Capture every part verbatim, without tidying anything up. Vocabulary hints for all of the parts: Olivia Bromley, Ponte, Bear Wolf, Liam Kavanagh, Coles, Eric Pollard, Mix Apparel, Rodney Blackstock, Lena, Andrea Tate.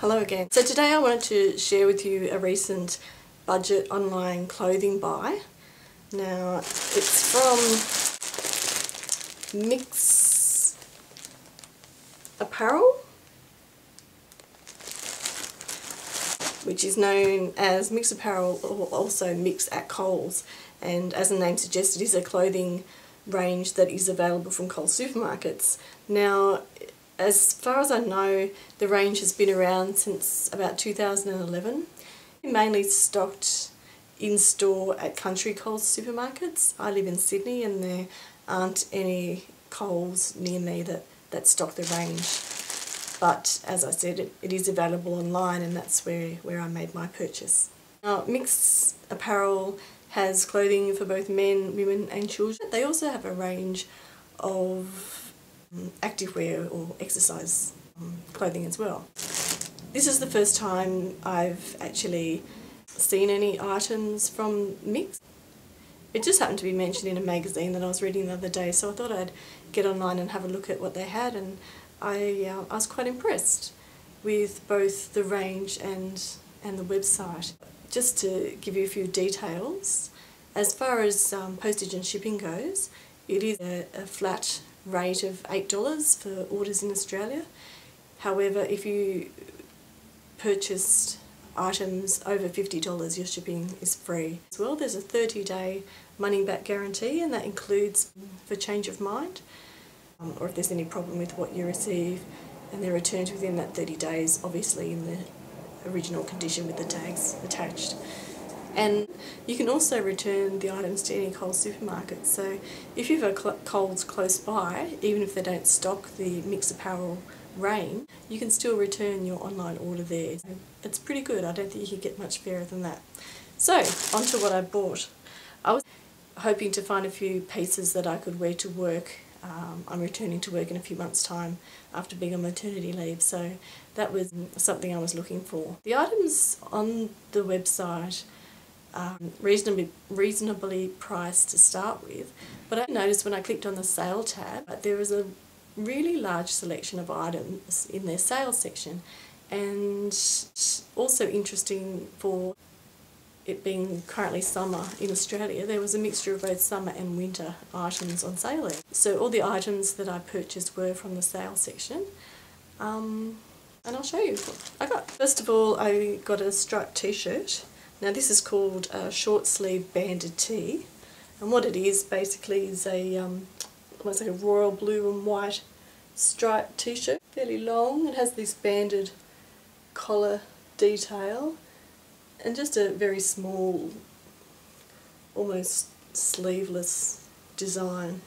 Hello again. So today I wanted to share with you a recent budget online clothing buy. Now it's from Mix Apparel, which is known as Mix Apparel or also Mix at Coles, and as the name suggests, it is a clothing range that is available from Coles supermarkets. Now, as far as I know, the range has been around since about two thousand eleven. It mainly stocked in store at country Coles supermarkets. I live in Sydney and there aren't any Coles near me that, that stock the range. But as I said, it, it is available online, and that's where, where I made my purchase. Now, Mix Apparel has clothing for both men, women and children. They also have a range of um, activewear or exercise um, clothing as well. This is the first time I've actually seen any items from Mix. It just happened to be mentioned in a magazine that I was reading the other day, so I thought I'd get online and have a look at what they had, and I, uh, I was quite impressed with both the range and, and the website. Just to give you a few details, as far as um, postage and shipping goes, it is a, a flat rate of eight dollars for orders in Australia. However, if you purchased items over fifty dollars, your shipping is free. As well, there's a thirty day money-back guarantee, and that includes for change of mind. Um, or if there's any problem with what you receive, and they're returned within that thirty days, obviously in the original condition with the tags attached. And you can also return the items to any Coles supermarket, so if you have a Coles close by, even if they don't stock the Mix Apparel range, you can still return your online order there. It's pretty good. I don't think you could get much fairer than that. So, on to what I bought. I was hoping to find a few pieces that I could wear to work. Um, I'm returning to work in a few months' time after being on maternity leave, so that was something I was looking for. The items on the website are reasonably, reasonably priced to start with, but I noticed when I clicked on the sale tab that there was a really large selection of items in their sales section, and also interesting for it being currently summer in Australia, there was a mixture of both summer and winter items on sale there. So all the items that I purchased were from the sale section, um, and I'll show you what I got. First of all, I got a striped t-shirt. Now this is called a short sleeve banded tee, and what it is basically is a um, almost like a royal blue and white striped t-shirt, fairly long. It has this banded collar detail, and just a very small, almost sleeveless design.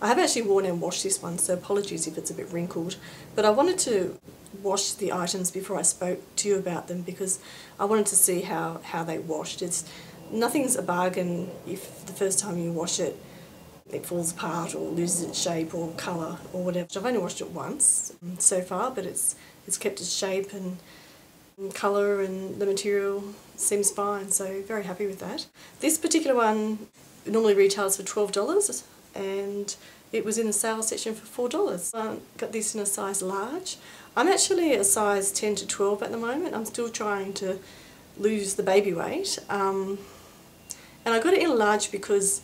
I have actually worn and washed this one, so apologies if it's a bit wrinkled, but I wanted to wash the items before I spoke to you about them because I wanted to see how, how they washed. It's, nothing's a bargain if the first time you wash it, it falls apart or loses its shape or colour or whatever. I've only washed it once so far, but it's, it's kept its shape and colour, and the material seems fine, so very happy with that. This particular one normally retails for twelve dollars, and it was in the sale section for four dollars. I got this in a size large. I'm actually a size ten to twelve at the moment. I'm still trying to lose the baby weight, um, and I got it in a large because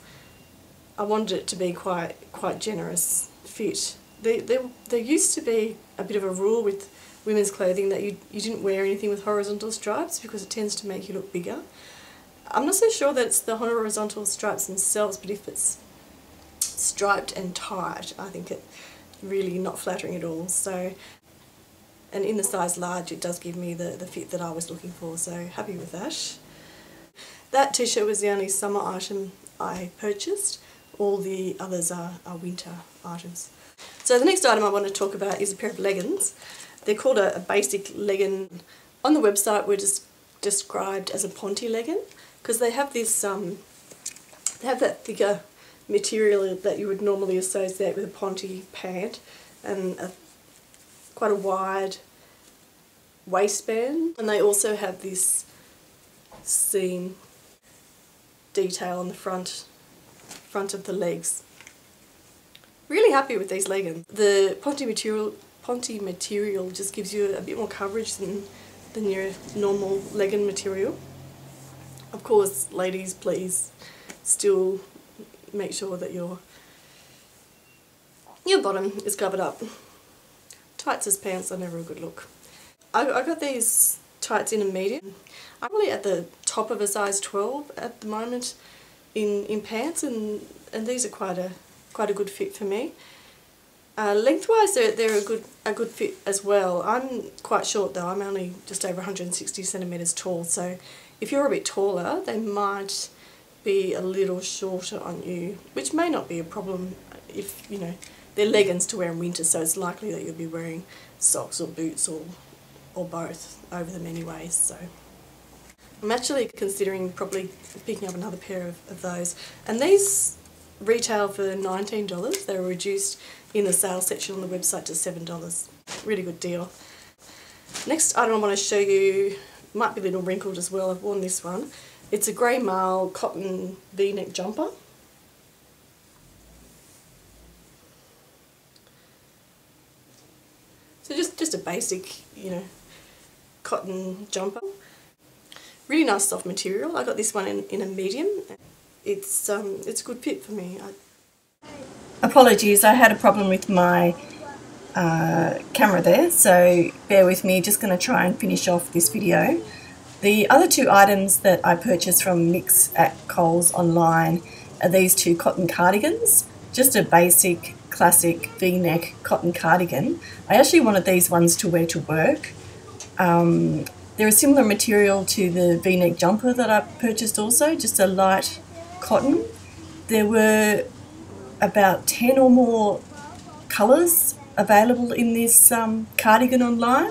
I wanted it to be quite quite generous fit. There, there, there used to be a bit of a rule with women's clothing that you, you didn't wear anything with horizontal stripes because it tends to make you look bigger. I'm not so sure that it's the horizontal stripes themselves, but if it's striped and tight, I think it's really not flattering at all. So, and in the size large, it does give me the, the fit that I was looking for, so happy with that. That t-shirt was the only summer item I purchased. All the others are, are winter items. So the next item I want to talk about is a pair of leggings. They're called a, a basic legging. On the website we're just described as a ponte legging because they have this, um, they have that thicker material that you would normally associate with a ponte pant, and a, quite a wide waistband. And they also have this seam detail on the front, front of the legs. Really happy with these leggings. The ponte material Ponte material just gives you a bit more coverage than, than your normal legging material. Of course, ladies, please still make sure that your your bottom is covered up. Tights as pants are never a good look. I, I got these tights in a medium. I'm really at the top of a size twelve at the moment in in pants, and and these are quite a quite a good fit for me. Uh, lengthwise, they're they're a good a good fit as well. I'm quite short though. I'm only just over one hundred sixty centimeters tall, so if you're a bit taller, they might be a little shorter on you, which may not be a problem if, you know, they're leggings to wear in winter, so it's likely that you'll be wearing socks or boots or or both over them anyways. So I'm actually considering probably picking up another pair of, of those. And these retail for nineteen dollars. They were reduced in the sales section on the website to seven dollars. Really good deal. Next item I want to show you might be a little wrinkled as well. I've worn this one. It's a grey marl cotton V-neck jumper. So just, just a basic, you know, cotton jumper. Really nice soft material. I got this one in, in a medium. It's, um, it's a good fit for me. I... Apologies, I had a problem with my uh, camera there, so bear with me. Just going to try and finish off this video. The other two items that I purchased from Mix at Coles online are these two cotton cardigans. Just a basic, classic V-neck cotton cardigan. I actually wanted these ones to wear to work. Um, they're a similar material to the V-neck jumper that I purchased also, just a light cotton. There were about ten or more colours available in this um, cardigan online.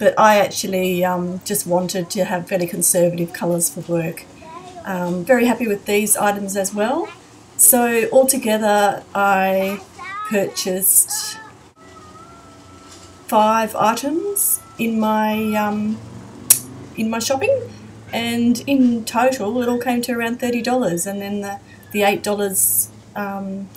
But I actually um, just wanted to have fairly conservative colours for work. Um, very happy with these items as well. So altogether I purchased five items in my, um, in my shopping, and in total it all came to around thirty dollars, and then the, the eight dollars um,